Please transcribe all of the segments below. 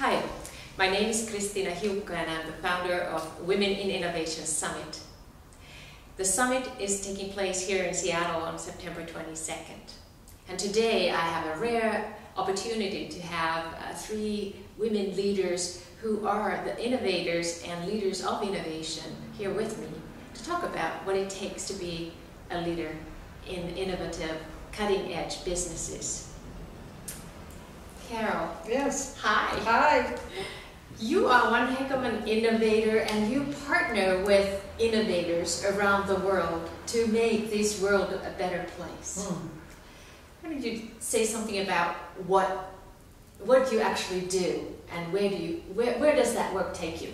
Hi, my name is Kristiina Hiukka and I'm the founder of Women in Innovation Summit. The summit is taking place here in Seattle on September 22nd. And today I have a rare opportunity to have three women leaders who are the innovators and leaders of innovation here with me to talk about what it takes to be a leader in innovative, cutting-edge businesses. Carol. Yes. Hi. Hi. You are one heck of an innovator and you partner with innovators around the world to make this world a better place. Why don't you say something about what you actually do and where does that work take you?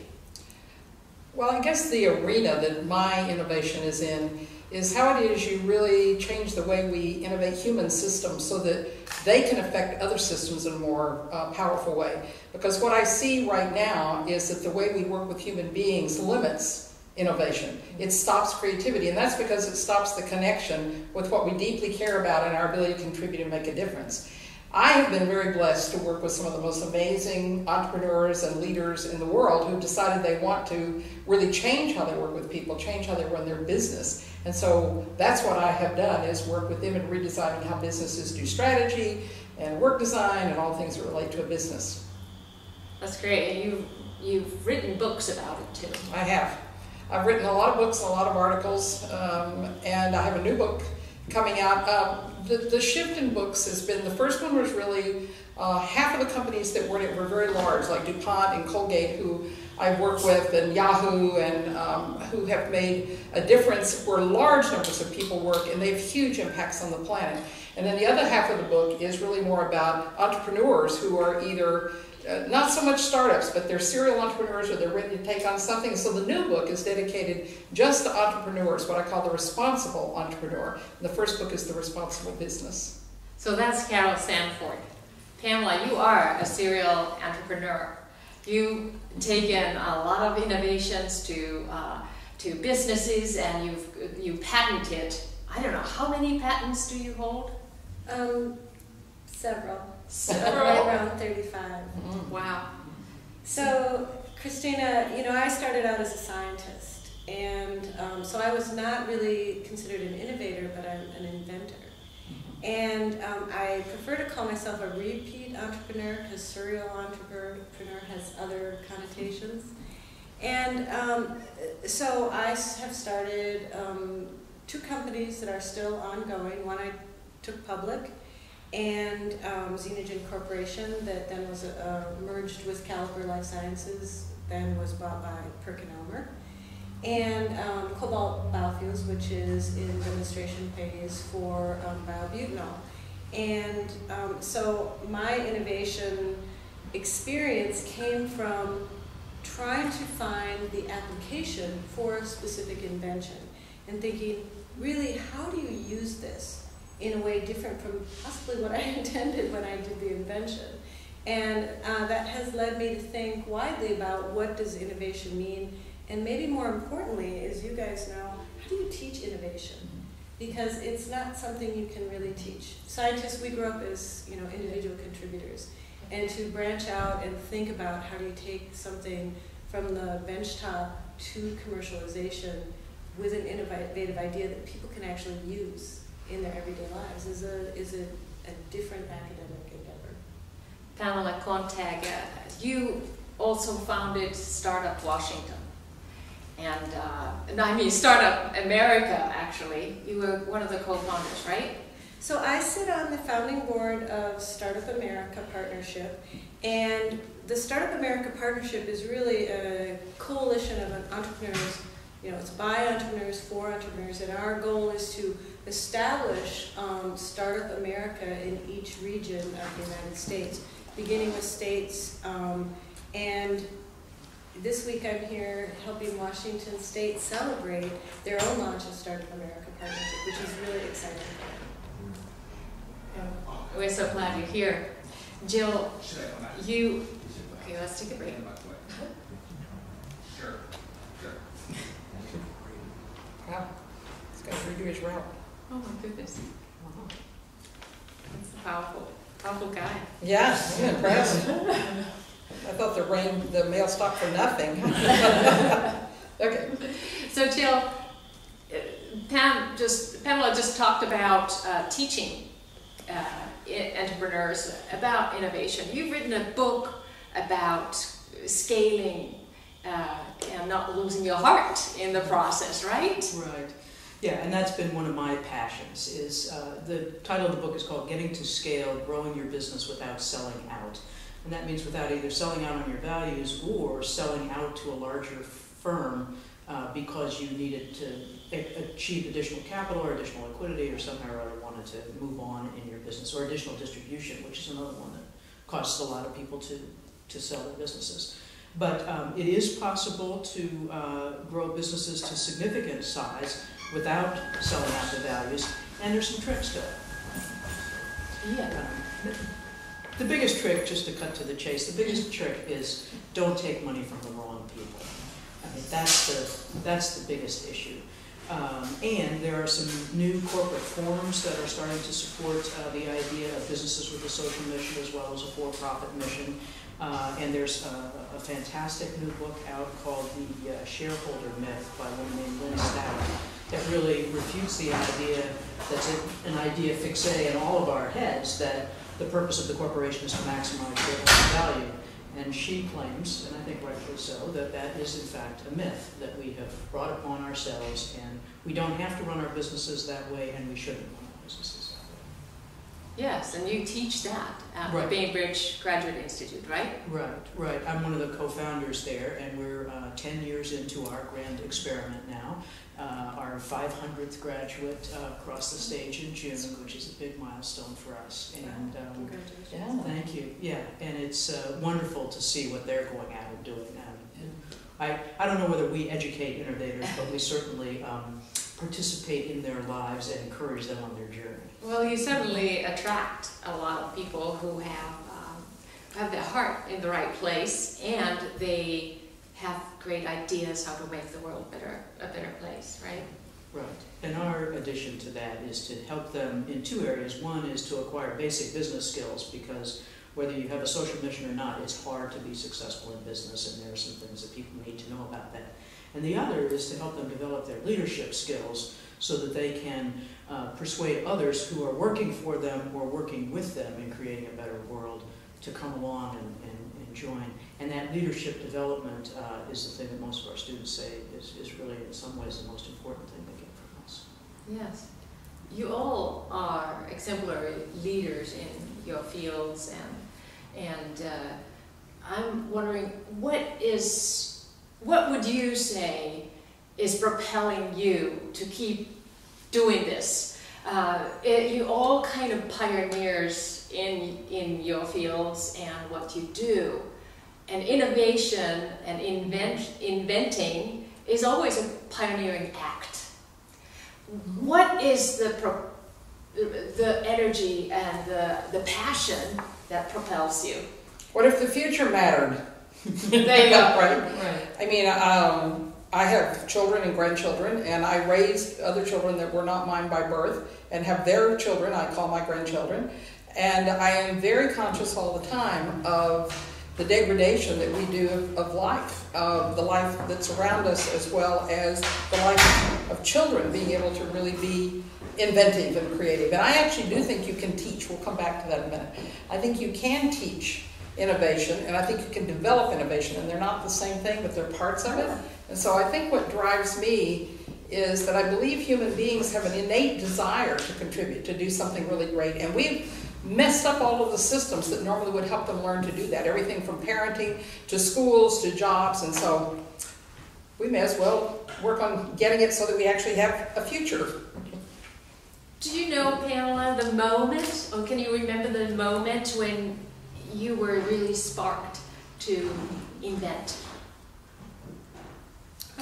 Well, I guess the arena that my innovation is in is how it is you really change the way we innovate human systems so that they can affect other systems in a more powerful way. Because what I see right now is that the way we work with human beings limits innovation. It stops creativity, and that's because it stops the connection with what we deeply care about and our ability to contribute and make a difference. I have been very blessed to work with some of the most amazing entrepreneurs and leaders in the world who've decided they want to really change how they work with people, change how they run their business. And so that's what I have done, is work with them in redesigning how businesses do strategy and work design and all things that relate to a business. That's great. And you've written books about it too. I have. I've written a lot of books, a lot of articles, and I have a new book coming out. The shift in books has been, the first one was really half of the companies that were in it were very large, like DuPont and Colgate, who I've worked with, and Yahoo, and who have made a difference where large numbers of people work, and they have huge impacts on the planet. And then the other half of the book is really more about entrepreneurs who are either not so much startups, but they're serial entrepreneurs or they're ready to take on something. So the new book is dedicated just to entrepreneurs, what I call the responsible entrepreneur. And the first book is The Responsible Business. So that's Carol Sanford. Pamela, you are a serial entrepreneur. You've taken a lot of innovations to businesses, and you've patented, I don't know, how many patents do you hold? Several. Around 35. Wow. So, Kristiina, you know, I started out as a scientist, and so I was not really considered an innovator, but I'm an inventor. And I prefer to call myself a repeat entrepreneur, because serial entrepreneur has other connotations. And so I have started two companies that are still ongoing. One I took public, and Xenogen Corporation, that then was merged with Caliper Life Sciences, then was bought by PerkinElmer, and Cobalt Biofuels, which is in demonstration phase for biobutanol. And so my innovation experience came from trying to find the application for a specific invention and thinking, really, how do you use this in a way different from possibly what I intended when I did the invention? And that has led me to think widely about what does innovation mean, and maybe more importantly, as you guys know, how do you teach innovation? Because it's not something you can really teach. Scientists, we grew up as, you know, individual contributors, and to branch out and think about how do you take something from the benchtop to commercialization with an innovative idea that people can actually use in their everyday lives is a different academic endeavor. Pamela Contag, you also founded Startup Washington, and I mean Startup America, actually. You were one of the co-founders, right? So I sit on the founding board of Startup America Partnership, and the Startup America Partnership is really a coalition of entrepreneurs. You know, it's by entrepreneurs, for entrepreneurs, and our goal is to establish Startup America in each region of the United States, beginning with states. And this week I'm here helping Washington State celebrate their own launch of Startup America Partnership, which is really exciting. We're so glad you're here. Jill, okay, let's take a break. Sure, sure. Wow, it's got to redo his route. Oh my goodness. Wow. That's a powerful guy. Yeah, I'm impressed. I thought the mail stopped for nothing. Okay. So Jill, Pamela just talked about teaching entrepreneurs about innovation. You've written a book about scaling and not losing your heart in the process, right? Right. Yeah, and that's been one of my passions. Is the title of the book is called Getting to Scale, Growing Your Business Without Selling Out. And that means without either selling out on your values or selling out to a larger firm because you needed to achieve additional capital or additional liquidity or somehow or other wanted to move on in your business, or additional distribution, which is another one that costs a lot of people to sell their businesses. But it is possible to grow businesses to significant size without selling out the values, and there's some tricks to it. Yeah. The biggest trick, just to cut to the chase, the biggest trick is don't take money from the wrong people. I mean, that's the biggest issue. And there are some new corporate forms that are starting to support the idea of businesses with a social mission as well as a for-profit mission. And there's a fantastic new book out called The Shareholder Myth by a woman named Lynn Stout that really refutes the idea that's an idea fixe in all of our heads that the purpose of the corporation is to maximize shareholder value. And she claims, and I think rightfully so, that that is in fact a myth that we have brought upon ourselves, and we don't have to run our businesses that way, and we shouldn't run our businesses that way. Yes, and you teach that at the Bainbridge Graduate Institute, right? Right, right. I'm one of the co-founders there, and we're 10 years into our grand experiment now. Our 500th graduate crossed the stage in June, which is a big milestone for us. And congratulations. Yeah, thank you. Yeah, and it's wonderful to see what they're going out and doing now. And I don't know whether we educate innovators, but we certainly participate in their lives and encourage them on their journey. Well, you certainly attract a lot of people who have their heart in the right place, and they have great ideas how to make the world better, a better place, right? Right. And our addition to that is to help them in two areas. One is to acquire basic business skills, because whether you have a social mission or not, it's hard to be successful in business, and there are some things that people need to know about that. And the other is to help them develop their leadership skills so that they can persuade others who are working for them or working with them in creating a better world to come along and join. And that leadership development is the thing that most of our students say is really, in some ways, the most important thing they get from us. Yes. You all are exemplary leaders in your fields, and I'm wondering, what would you say is propelling you to keep doing this? You all kind of pioneers in your fields and what you do. And innovation and inventing is always a pioneering act. What is the energy and the passion that propels you? What if the future mattered? There you go. Right? I mean, I have children and grandchildren, and I raised other children that were not mine by birth, and have their children, I call my grandchildren. And I am very conscious all the time of the degradation that we do of life, of the life that's around us, as well as the life of children being able to really be inventive and creative. And I actually do think you can teach. We'll come back to that in a minute. I think you can teach innovation, and I think you can develop innovation, and they're not the same thing, but they're parts of it. And so I think what drives me is that I believe human beings have an innate desire to contribute, to do something really great. And we've messed up all of the systems that normally would help them learn to do that. Everything from parenting to schools to jobs, and so we may as well work on getting it so that we actually have a future. Do you know, Pamela, the moment, or can you remember the moment when you were really sparked to invent?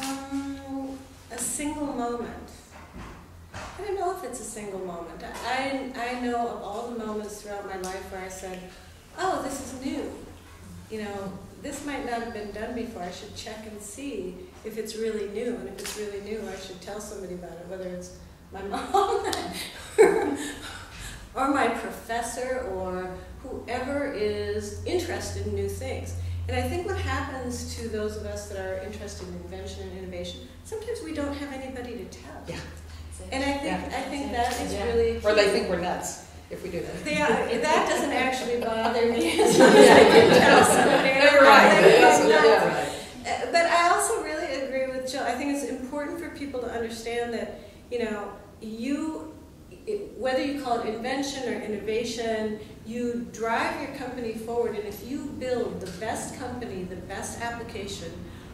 A single moment. I don't know if it's a single moment. I know of all the moments throughout my life where I said, oh, this is new. You know, this might not have been done before. I should check and see if it's really new. And if it's really new, I should tell somebody about it, whether it's my mom or my professor or whoever is interested in new things. And I think what happens to those of us that are interested in invention and innovation, sometimes we don't have anybody to tell. Yeah. And I think that is really key. Or they think we're nuts if we do that. They are. That doesn't actually bother me as much as I can tell somebody. Right. But I also really agree with Jill. I think it's important for people to understand that, you know, whether you call it invention or innovation, you drive your company forward, and if you build the best company, the best application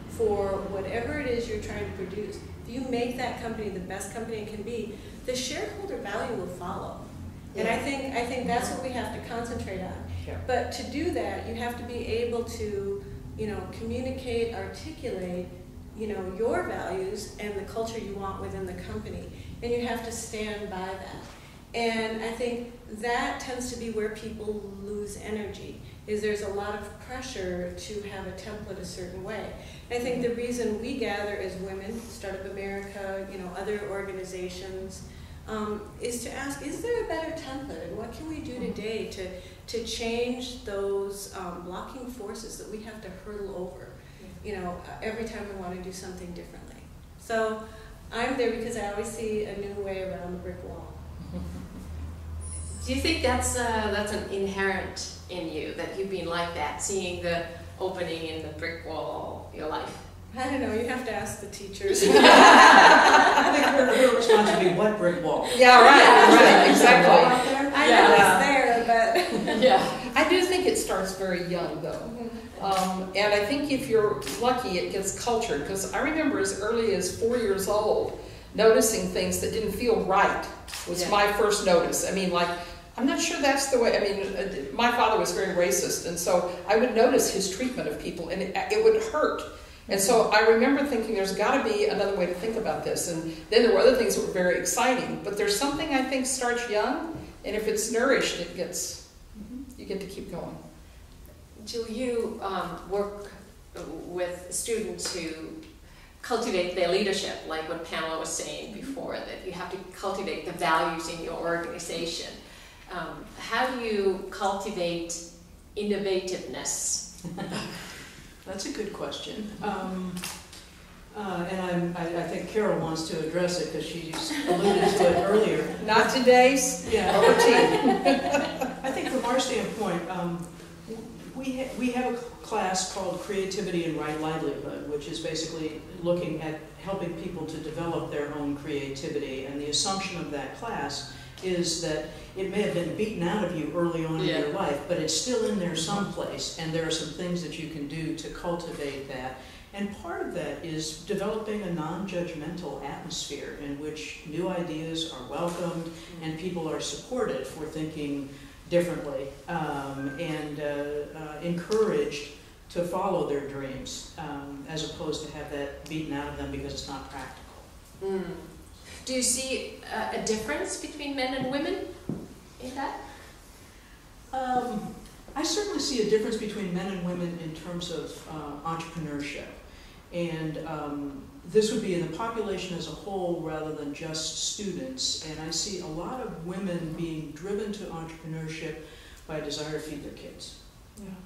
for whatever it is you're trying to produce, if you make that company the best company it can be, the shareholder value will follow. Yeah. And I think that's what we have to concentrate on. Yeah. But to do that, you have to be able to, you know, communicate, articulate, you know, your values and the culture you want within the company, and you have to stand by that. And I think that tends to be where people lose energy, is there's a lot of pressure to have a template a certain way. I think the reason we gather as women, Startup America, you know, other organizations, is to ask, is there a better template? And what can we do today to change those blocking forces that we have to hurdle over, you know, every time we want to do something differently? So I'm there because I always see a new way around the brick wall. Do you think that's an inherent in you, that you've been like that, seeing the opening in the brick wall of your life? I don't know, you have to ask the teachers. I think we're responsible to what brick wall. Yeah, right, exactly. I know it's there, but... Yeah, I do think it starts very young, though. Mm-hmm. And I think if you're lucky, it gets cultured, because I remember as early as 4 years old, noticing things that didn't feel right was my first notice. I mean, like, I'm not sure that's the way. I mean, my father was very racist, and so I would notice his treatment of people, and it would hurt. And so I remember thinking there's got to be another way to think about this. And then there were other things that were very exciting. But there's something I think starts young, and if it's nourished, it gets, you get to keep going. Jill, you work with students who cultivate their leadership, like what Pamela was saying before, that you have to cultivate the values in your organization. How do you cultivate innovativeness? That's a good question. And I think Carol wants to address it because she alluded to it earlier. Not today's. Yeah. I think from our standpoint, we have a class called Creativity and Right Livelihood, which is basically looking at helping people to develop their own creativity. And the assumption of that class is that it may have been beaten out of you early on in your life, but it's still in there someplace, and there are some things that you can do to cultivate that. And part of that is developing a non-judgmental atmosphere in which new ideas are welcomed and people are supported for thinking differently, and encouraged to follow their dreams, as opposed to have that beaten out of them because it's not practical. Mm. Do you see a difference between men and women in that? I certainly see a difference between men and women in terms of entrepreneurship. And this would be in the population as a whole rather than just students. And I see a lot of women being driven to entrepreneurship by a desire to feed their kids. Yeah.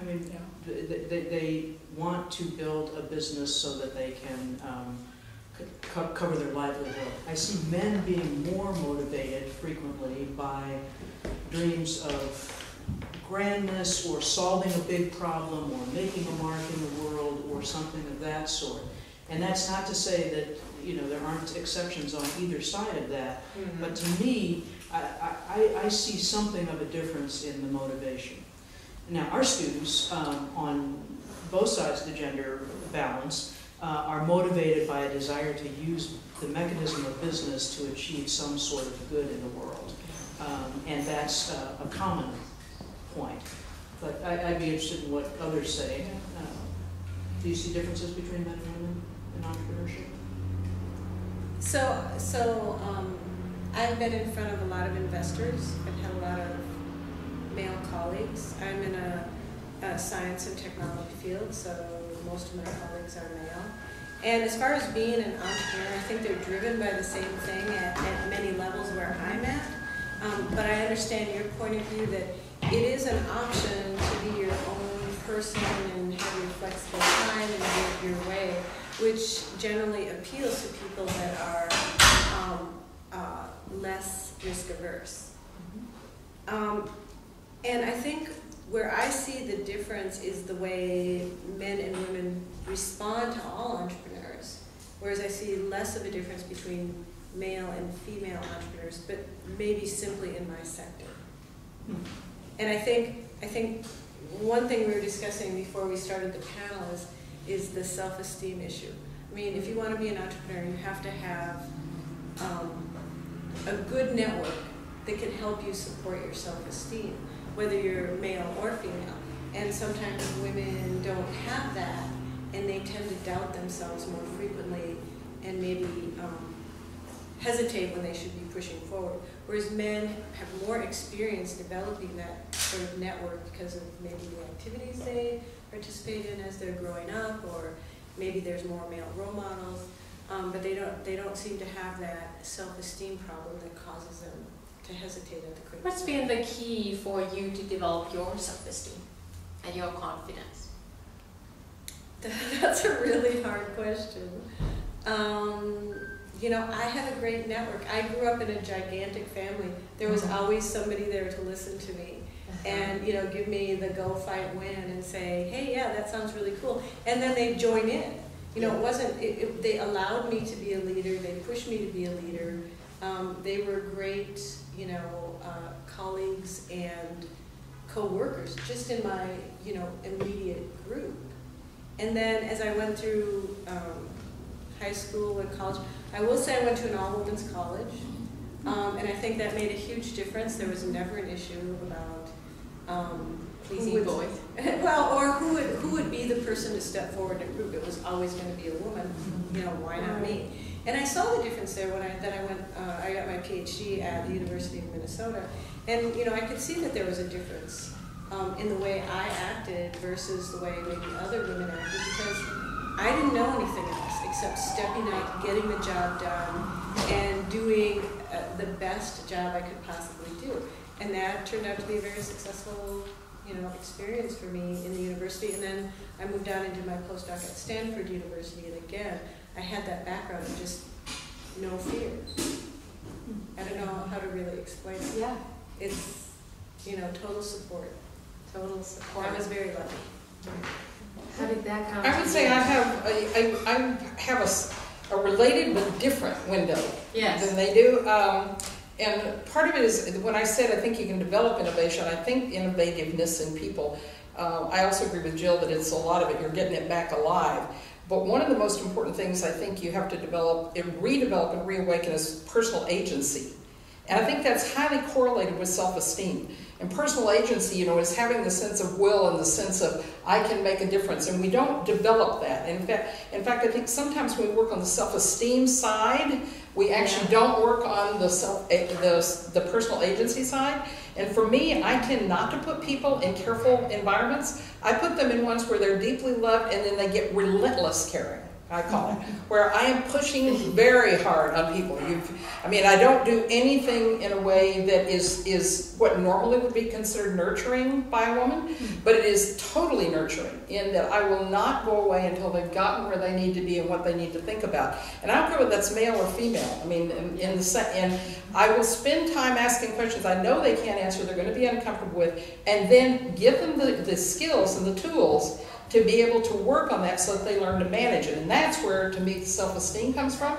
I mean, they want to build a business so that they can cover their livelihood. I see men being more motivated frequently by dreams of grandness or solving a big problem or making a mark in the world or something of that sort. And that's not to say that, you know, there aren't exceptions on either side of that, but to me, I see something of a difference in the motivation. Now, our students on both sides of the gender balance are motivated by a desire to use the mechanism of business to achieve some sort of good in the world. And that's a common point. But I'd be interested in what others say. Do you see differences between men and women in entrepreneurship? So I've been in front of a lot of investors. I've had a lot of male colleagues. I'm in a science and technology field, so most of my colleagues are male. And as far as being an entrepreneur, I think they're driven by the same thing at many levels where I'm at. But I understand your point of view that it is an option to be your own person and have your flexible time and do it your way, which generally appeals to people that are less risk averse. And I think where I see the difference is the way men and women respond to all entrepreneurs, whereas I see less of a difference between male and female entrepreneurs, but maybe simply in my sector. And I think one thing we were discussing before we started the panel is the self-esteem issue. I mean, if you want to be an entrepreneur, you have to have a good network that can help you support your self-esteem, whether you're male or female. And sometimes women don't have that, and they tend to doubt themselves more frequently and maybe hesitate when they should be pushing forward. Whereas men have more experience developing that sort of network because of maybe the activities they participate in as they're growing up, or maybe there's more male role models, but they don't seem to have that self-esteem problem that causes them to hesitate at the critical. What's been the key for you to develop your self-esteem and your confidence? That's a really hard question. You know, I had a great network. I grew up in a gigantic family. There was always somebody there to listen to me and, you know, give me the go, fight, win, and say, hey, yeah, that sounds really cool. And then they'd join in. You know, they allowed me to be a leader. They pushed me to be a leader. They were great, you know, colleagues and co-workers just in my, you know, immediate group. And then as I went through high school and college, I will say I went to an all-women's college, and I think that made a huge difference. There was never an issue about pleasing boys. Well, or who would be the person to step forward and prove it was always going to be a woman. You know, why not me? And I saw the difference there when I got my PhD at the University of Minnesota, and you know I could see that there was a difference in the way I acted versus the way maybe other women acted, because I didn't know anything else except stepping out, getting the job done, and doing the best job I could possibly do. And that turned out to be a very successful, you know, experience for me in the university. And then I moved on and did my postdoc at Stanford University, and again, I had that background of just no fear. I don't know how to really explain it. Yeah. It's, you know, total support. Total support. I was very lucky. How did that come? I would say I have a related but different window than they do. And part of it is, when I said I think you can develop innovation, I think innovativeness in people. I also agree with Jill that it's a lot of it, you're getting it back alive. But one of the most important things I think you have to develop and redevelop and reawaken is personal agency. And I think that's highly correlated with self-esteem. And personal agency, you know, is having the sense of will and the sense of, I can make a difference. And we don't develop that. And in fact, I think sometimes when we work on the self-esteem side, we actually don't work on the personal agency side. And for me, I tend not to put people in careful environments. I put them in ones where they're deeply loved and then they get relentless caring, I call it, where I am pushing very hard on people. I mean, I don't do anything in a way that is what normally would be considered nurturing by a woman, but it is totally nurturing in that I will not go away until they've gotten where they need to be and what they need to think about. And I don't care whether that's male or female. I mean, and I will spend time asking questions I know they can't answer, they're going to be uncomfortable with, and then give them the skills and the tools to be able to work on that so that they learn to manage it. And that's where, to me, the self-esteem comes from.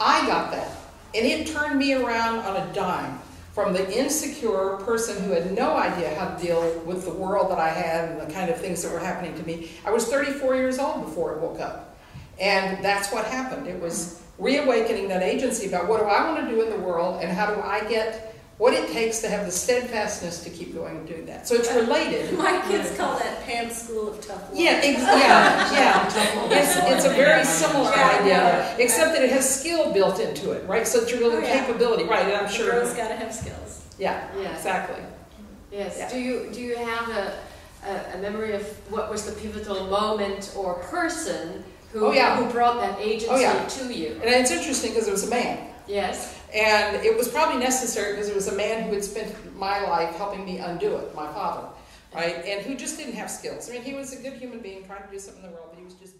I got that. And it turned me around on a dime from the insecure person who had no idea how to deal with the world that I had and the kind of things that were happening to me. I was 34 years old before I woke up. And that's what happened. It was reawakening that agency about what do I want to do in the world and how do I get what it takes to have the steadfastness to keep going and doing that. So it's related. My kids call that Pam's School of Tough Love. Yeah, It's a very similar idea, except that it has skill built into it, right? So it's really capability, right? And I'm sure girls got to have skills. Yeah, exactly. Yes. Yeah. Do you have a memory of what was the pivotal moment or person who brought that agency to you? And it's interesting because it was a man. Yes. And it was probably necessary because it was a man who had spent my life helping me undo it, my father, right? And who just didn't have skills. I mean, he was a good human being trying to do something in the world, but he was just